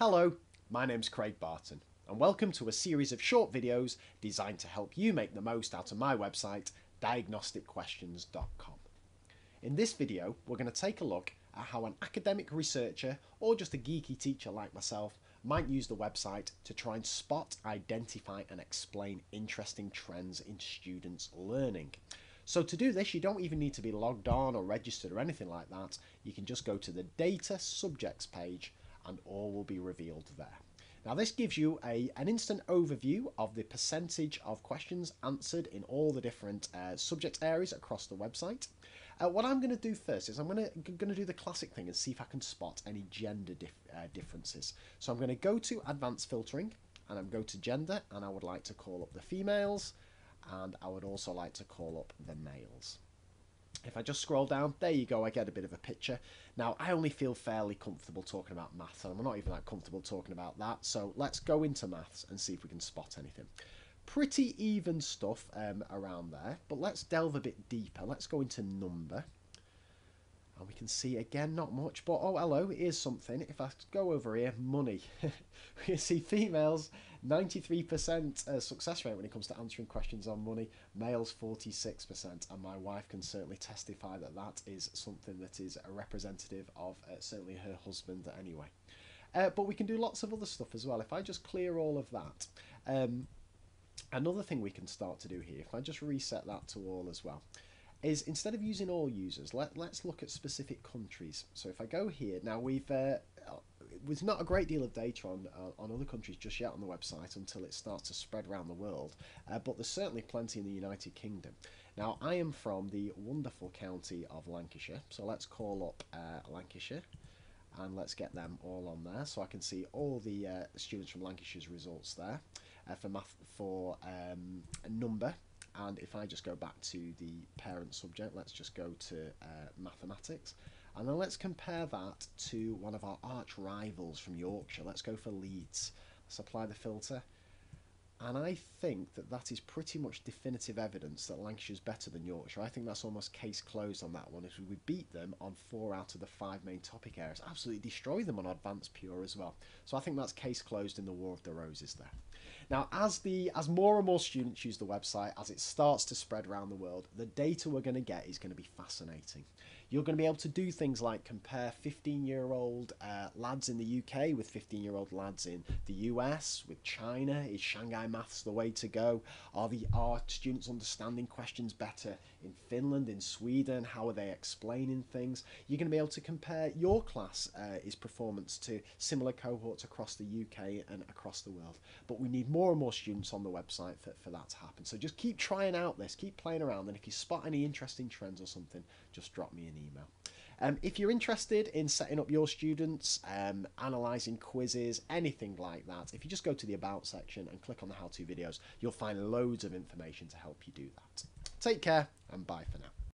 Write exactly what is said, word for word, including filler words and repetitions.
Hello, my name's Craig Barton and welcome to a series of short videos designed to help you make the most out of my website diagnostic questions dot com. In this video we're going to take a look at how an academic researcher or just a geeky teacher like myself might use the website to try and spot, identify and explain interesting trends in students' learning. So to do this, you don't even need to be logged on or registered or anything like that. You can just go to the data subjects page and all will be revealed there. Now this gives you a, an instant overview of the percentage of questions answered in all the different uh, subject areas across the website. Uh, what I'm going to do first is I'm going to do the classic thing and see if I can spot any gender dif uh, differences. So I'm going to go to advanced filtering and I'm going to gender, and I would like to call up the females and I would also like to call up the males. If I just scroll down, there you go, I get a bit of a picture. Now, I only feel fairly comfortable talking about maths, and I'm not even that comfortable talking about that, so let's go into maths and see if we can spot anything. Pretty even stuff um, around there, but let's delve a bit deeper. Let's go into number, and we can see, again, not much, but oh, hello, here's something. If I go over here, money. We can see females, ninety-three percent uh, success rate when it comes to answering questions on money, males forty-six percent, and my wife can certainly testify that that is something that is representative of uh, certainly her husband anyway. Uh, but we can do lots of other stuff as well. If I just clear all of that, um, another thing we can start to do here, if I just reset that to all as well, is instead of using all users, let, let's look at specific countries. So if I go here, now we've, uh, there's not a great deal of data on, uh, on other countries just yet on the website until it starts to spread around the world, uh, but there's certainly plenty in the United Kingdom. Now I am from the wonderful county of Lancashire, so let's call up uh, Lancashire and let's get them all on there so I can see all the uh, students from Lancashire's results there uh, for, math, for um, number. And if I just go back to the parent subject, let's just go to uh, mathematics. And then let's compare that to one of our arch rivals from Yorkshire. Let's go for Leeds. Let's apply the filter. And I think that that is pretty much definitive evidence that Lancashire's better than Yorkshire. I think that's almost case closed on that one. If we beat them on four out of the five main topic areas, absolutely destroy them on advanced pure as well. So I think that's case closed in the War of the Roses there. Now, as the as more and more students use the website, as it starts to spread around the world, the data we're going to get is going to be fascinating. You're going to be able to do things like compare fifteen-year-old uh, lads in the U K with fifteen-year-old lads in the U S, with China. Is Shanghai maths the way to go? Are the are students understanding questions better in Finland, in Sweden? How are they explaining things? You're going to be able to compare your class uh, is performance to similar cohorts across the U K and across the world. But we need more and more students on the website for, for that to happen. So just keep trying out this, keep playing around, and if you spot any interesting trends or something, just drop me an email. Um, if you're interested in setting up your students, um, analysing quizzes, anything like that, if you just go to the About section and click on the how-to videos, you'll find loads of information to help you do that. Take care and bye for now.